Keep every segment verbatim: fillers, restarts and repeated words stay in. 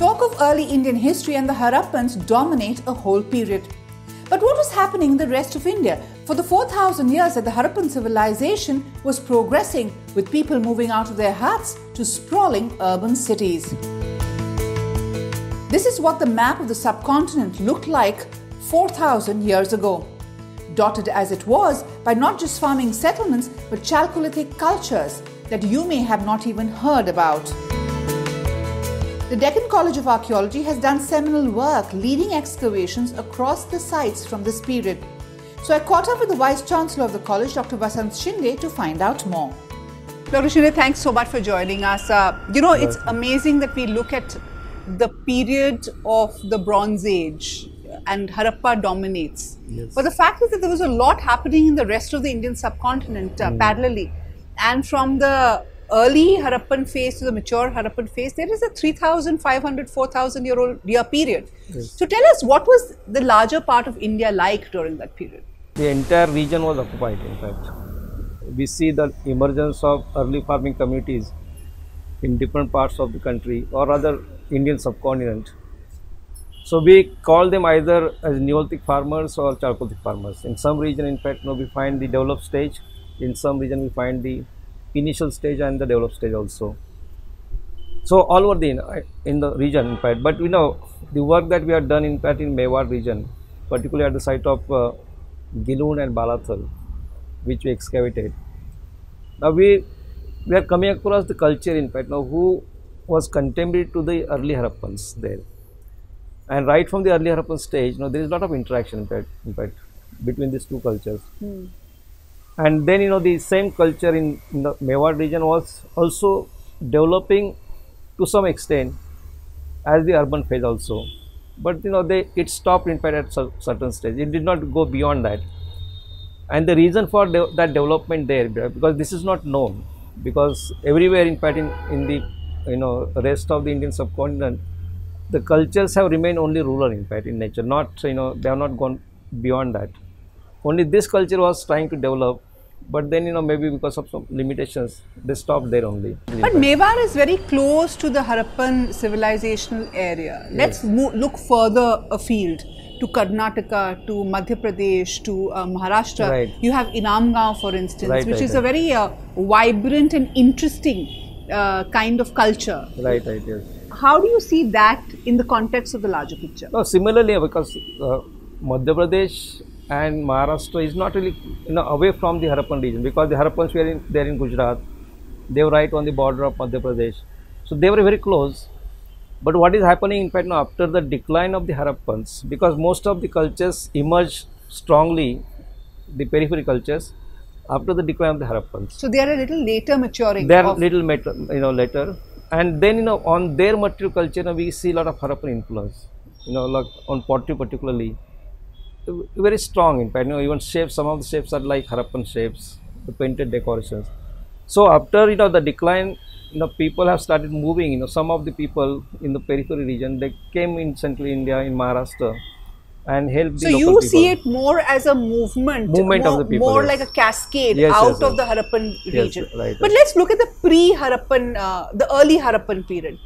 Talk of early Indian history and the Harappans dominate a whole period. But what was happening in the rest of India for the four thousand years that the Harappan civilization was progressing, with people moving out of their huts to sprawling urban cities? This is what the map of the subcontinent looked like four thousand years ago, dotted as it was by not just farming settlements but Chalcolithic cultures that you may have not even heard about. The Deccan College of Archaeology has done seminal work leading excavations across the sites from this period. So I caught up with the Vice-Chancellor of the college, Doctor Basant Shinde, to find out more. Doctor Shinde, thanks so much for joining us. Uh, you know, it's amazing that we look at the period of the Bronze Age and Harappa dominates. Yes. But the fact is that there was a lot happening in the rest of the Indian subcontinent uh, mm. parallelly, and from the early Harappan phase to the mature Harappan phase, there is a three thousand five hundred, four thousand year old year period. Yes. So tell us, what was the larger part of India like during that period? The entire region was occupied, in fact. We see the emergence of early farming communities in different parts of the country, or rather Indian subcontinent. So we call them either as Neolithic farmers or Chalcolithic farmers. In some region, in fact, you know, we find the developed stage, in some region we find the initial stage and the developed stage also. So all over the in the region, in fact. But you know, the work that we have done, in fact, in Mewar region, particularly at the site of uh, Gilun and Balathal, which we excavated. Now we we are coming across the culture, in fact, now who was contemporary to the early Harappans there. And right from the early Harappan stage, now there is a lot of interaction, in fact, in fact between these two cultures. Hmm. And then, you know, the same culture in, in the Mewar region was also developing to some extent as the urban phase also. But, you know, they it stopped, in fact, at certain stage. It did not go beyond that. And the reason for de that development there, because this is not known, because everywhere, in fact, in, in the, you know, rest of the Indian subcontinent, the cultures have remained only rural, in fact, in nature. Not, you know, they have not gone beyond that. Only this culture was trying to develop, but then, you know, maybe because of some limitations, they stopped there only. But Mewar is very close to the Harappan civilizational area. Let's yes. move, look further afield to Karnataka, to Madhya Pradesh, to uh, Maharashtra. Right. You have Inamgaon, for instance, right, which right, is right. a very uh, vibrant and interesting uh, kind of culture. Right, right, yes. How do you see that in the context of the larger picture? No, similarly, because uh, Madhya Pradesh and Maharashtra is not really, you know, away from the Harappan region, because the Harappans were in, there in Gujarat, they were right on the border of Madhya Pradesh, so they were very close. But what is happening, in fact, now after the decline of the Harappans, because most of the cultures emerge strongly, the periphery cultures, after the decline of the Harappans. So they are a little later maturing. They are a little, you know, later, and then, you know, on their material culture, you know, we see a lot of Harappan influence, you know, like on pottery particularly. Very strong, in fact, you know, even shapes, some of the shapes are like Harappan shapes, the painted decorations. So after, you know, the decline, you know, people have started moving, you know, some of the people in the periphery region, they came in central India, in Maharashtra, and helped so the local people. So you see it more as a movement, movement more, of the people, more yes. like a cascade yes, out yes, of yes. the Harappan region. Yes, right, but right. let's look at the pre-Harappan, uh, the early Harappan period.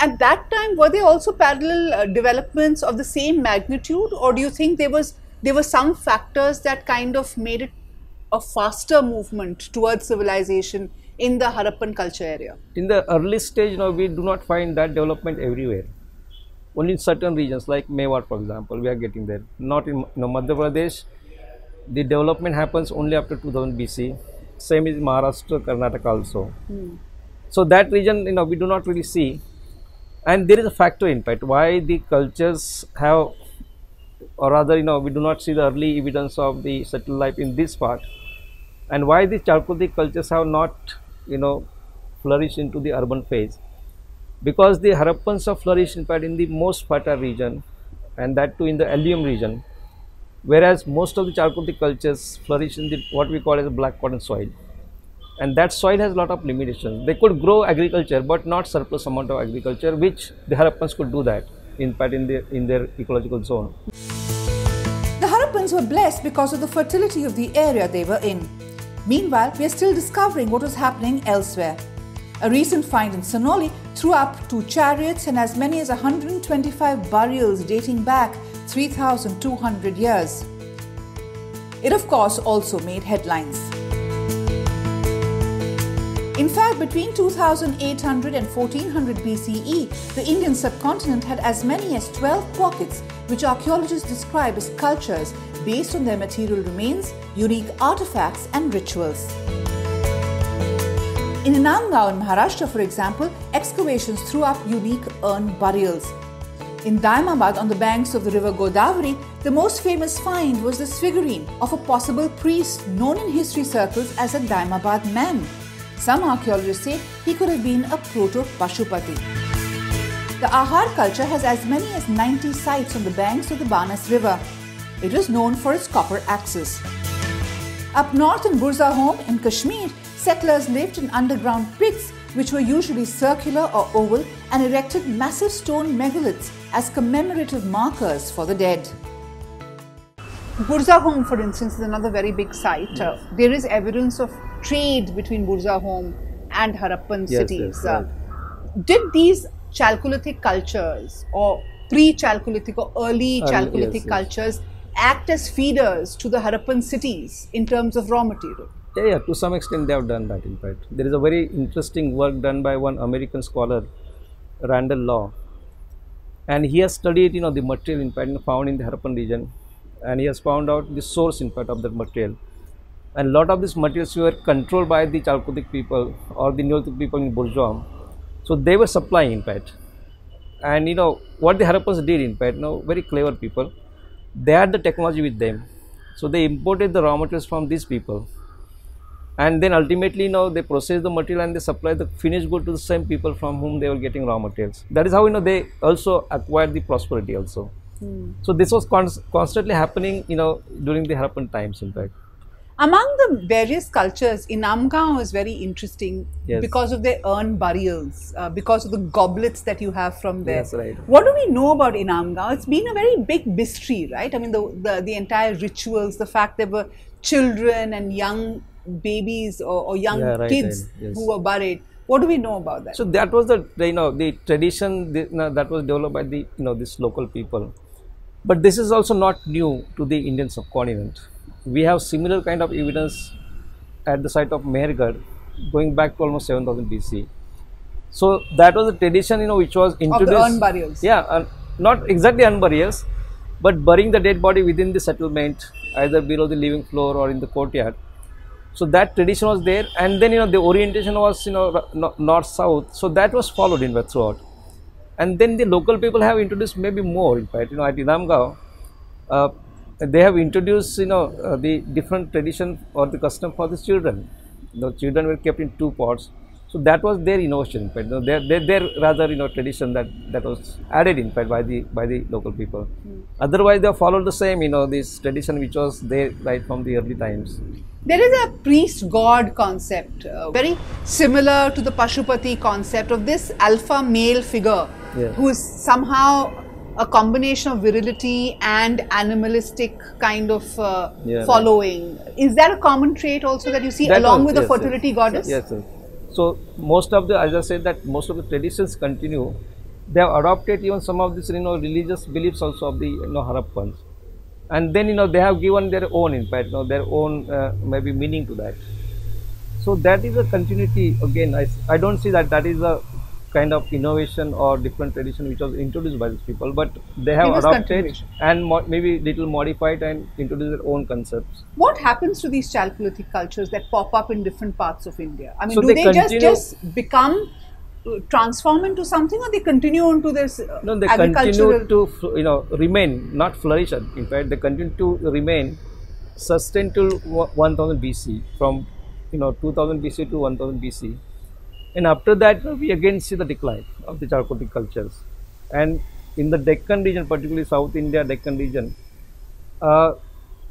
At that time, were there also parallel uh, developments of the same magnitude, or do you think there was There were some factors that kind of made it a faster movement towards civilization in the Harappan culture area? In the early stage, you know, we do not find that development everywhere. Only in certain regions, like Mewar, for example, we are getting there. Not in, you know, Madhya Pradesh, the development happens only after two thousand B C. Same is Maharashtra, Karnataka also. Hmm. So that region, you know, we do not really see. And there is a factor, in fact, why the cultures have, or rather, you know, we do not see the early evidence of the settled life in this part, and why the Chalcolithic cultures have not, you know, flourished into the urban phase, because the Harappans have flourished, in fact, in the most fertile region, and that too in the alluvium region, whereas most of the Chalcolithic cultures flourish in the what we call as a black cotton soil, and that soil has a lot of limitations. They could grow agriculture, but not surplus amount of agriculture, which the Harappans could do that, in fact, in their in their ecological zone. The Harappans were blessed because of the fertility of the area they were in. Meanwhile, we are still discovering what was happening elsewhere. A recent find in Sanoli threw up two chariots and as many as one hundred twenty-five burials dating back three thousand two hundred years. It of course also made headlines. In fact, between two thousand eight hundred and fourteen hundred B C E, the Indian subcontinent had as many as twelve pockets which archaeologists describe as cultures based on their material remains, unique artefacts and rituals. In Inamgaon in Maharashtra, for example, excavations threw up unique urn burials. In Daimabad, on the banks of the river Godavari, the most famous find was this figurine of a possible priest known in history circles as a Daimabad man. Some archaeologists say he could have been a proto-Pashupati. The Ahar culture has as many as ninety sites on the banks of the Banas River. It is known for its copper axes. Up north in Burzahom in Kashmir, settlers lived in underground pits which were usually circular or oval and erected massive stone megaliths as commemorative markers for the dead. Burzahom, for instance, is another very big site. Yes. Uh, there is evidence of trade between Burzahom and Harappan yes, cities. Yes, uh, right. Did these Chalcolithic cultures or pre-Chalcolithic or early Chalcolithic um, yes, cultures yes. act as feeders to the Harappan cities in terms of raw material? Yeah, yeah, to some extent they have done that in fact. There is a very interesting work done by one American scholar, Randall Law, and he has studied you know, the material in fact found in the Harappan region. And he has found out the source in fact of that material, and a lot of these materials were controlled by the Chalcolithic people or the Neolithic people in Burzahom, so they were supplying in fact. And you know what the Harappans did in fact, you know, very clever people, they had the technology with them, so they imported the raw materials from these people, and then ultimately you know they processed the material and they supplied the finished good to the same people from whom they were getting raw materials. That is how you know they also acquired the prosperity also. Hmm. So this was const constantly happening, you know, during the Harappan times in fact. Among the various cultures, Inamgaon is very interesting yes. because of their urn burials, uh, because of the goblets that you have from there. Yes, right. What do we know about Inamgaon? It's been a very big mystery, right? I mean, the, the, the entire rituals, the fact there were children and young babies or, or young yeah, right, kids right. Yes. who were buried. What do we know about that? So that was the, you know, the tradition the, you know, that was developed by the, you know, this local people. But this is also not new to the Indian subcontinent. We have similar kind of evidence at the site of Mehrgarh going back to almost seven thousand B C. So that was a tradition, you know, which was introduced. Of the urn burials. Yeah, uh, not exactly urn burials, but burying the dead body within the settlement, either below the living floor or in the courtyard. So that tradition was there, and then, you know, the orientation was, you know, north-south. So that was followed in fact throughout. And then the local people have introduced maybe more in fact, you know, at Inamgaon, uh, they have introduced, you know, uh, the different tradition or the custom for the children. You know, children were kept in two pots. So that was their innovation in fact, you know, their, their, their rather, you know, tradition that, that was added in fact by the, by the local people. Mm. Otherwise, they have followed the same, you know, this tradition which was there right from the early times. There is a priest-god concept, uh, very similar to the Pashupati concept of this alpha male figure yeah. who is somehow a combination of virility and animalistic kind of uh, yeah, following. Right. Is that a common trait also that you see that along was, with yes, the fertility yes, goddess? Yes, yes. So most of the, as I said, that most of the traditions continue. They have adopted even some of these, you know, religious beliefs also of the, you know, Harappans. And then, you know, they have given their own impact, you know, their own uh, maybe meaning to that. So that is a continuity. Again, I, I don't see that that is a kind of innovation or different tradition which was introduced by these people, but they have adopted and mo maybe little modified and introduced their own concepts. What happens to these Chalcolithic cultures that pop up in different parts of India? I mean, so do they, they just, just become... transform into something, or they continue into this uh, no they continue to you know remain, not flourish in fact, they continue to remain sustained till one thousand B C, from you know two thousand B C to one thousand B C, and after that we again see the decline of the Chalcolithic cultures. And in the Deccan region, particularly South India Deccan region, uh,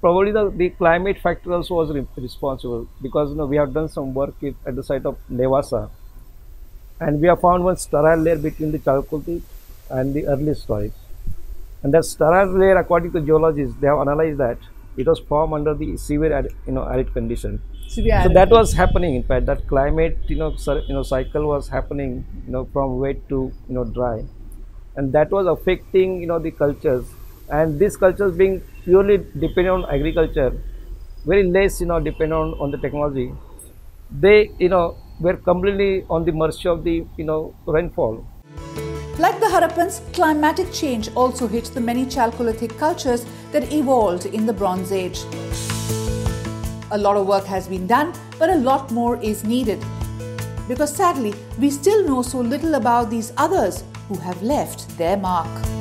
probably the, the climate factor also was re responsible, because you know we have done some work if, at the site of Nevasa. And we have found one sterile layer between the Chalcolithic and the early storage. And that sterile layer, according to geologists, they have analyzed that. it was formed under the severe arid, you know arid condition. Severe so arid. That was happening. In fact, that climate you know you know cycle was happening you know from wet to you know dry, and that was affecting you know the cultures. And these cultures being purely dependent on agriculture, very less you know dependent on, on the technology, they you know were completely on the mercy of the you know rainfall. Like the Harappans, climatic change also hit the many Chalcolithic cultures that evolved in the Bronze Age. A lot of work has been done, but a lot more is needed, because sadly, we still know so little about these others who have left their mark.